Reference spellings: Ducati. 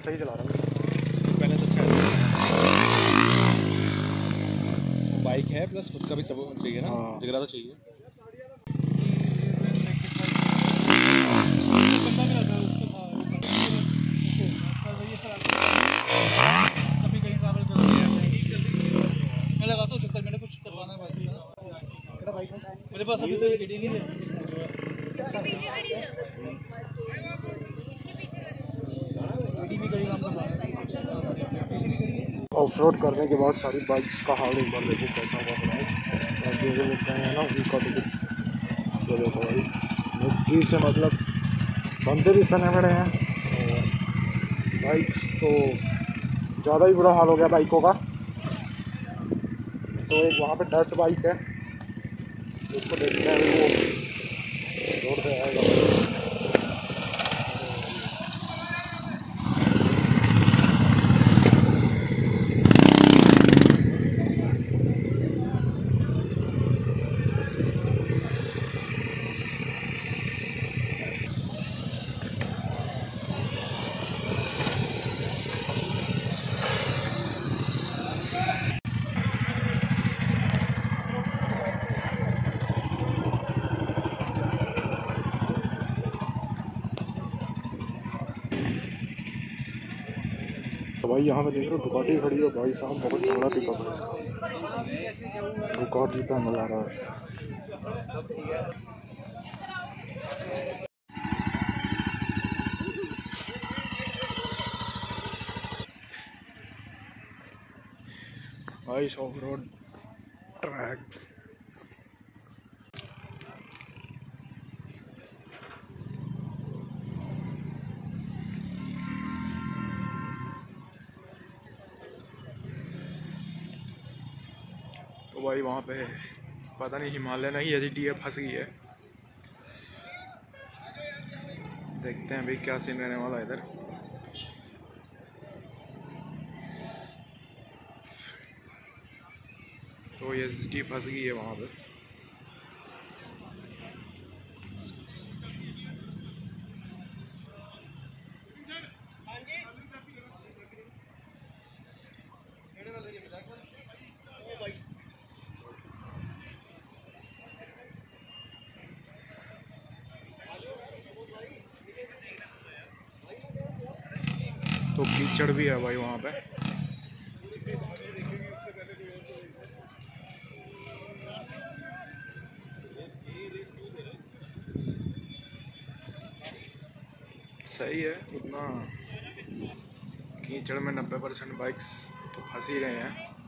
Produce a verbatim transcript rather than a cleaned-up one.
फिलहाल सही चला रहा हूँ, बैलेंस अच्छा है। बाइक है प्लस खुद का भी सब चाहिए ना, जिगरा तो चाहिए। मैं लगाता हूँ चक्कर, मैंने कुछ करवाना है बाइक से, बाइक मेरे पास अभी तो ये गाड़ी नहीं है। ऑफ रोड करने के बाद सारी बाइक्स का हाल एक बार देखो कैसा हुआ है, और जो लगता है ना उनका टिकट जो देखो भाई मुश्किल से मतलब बंदे भी सने पड़े हैं। बाइक तो ज़्यादा ही बुरा हाल हो गया बाइकों का। तो एक वहाँ पे डर्ट बाइक है, उसको देखते हैं वो रोड पे आएगा। भाई यहाँ पे देख रहे हो डुकाटी खड़ी है, भाई साहब बहुत बड़ा पिकअप है इसका, डुकाटी का मजा आ रहा है। भाई ऑफ रोड ट्रैक भाई वहाँ पे पता नहीं हिमालय नहीं यदि डी फंस गई है, देखते हैं भाई क्या सीन रहने वाला है इधर। तो ये डी फंस गई है वहाँ पे। तो कीचड़ भी है भाई वहाँ पे। सही है, उतना कीचड़ में नब्बे परसेंट बाइक्स तो फंसी रहे हैं।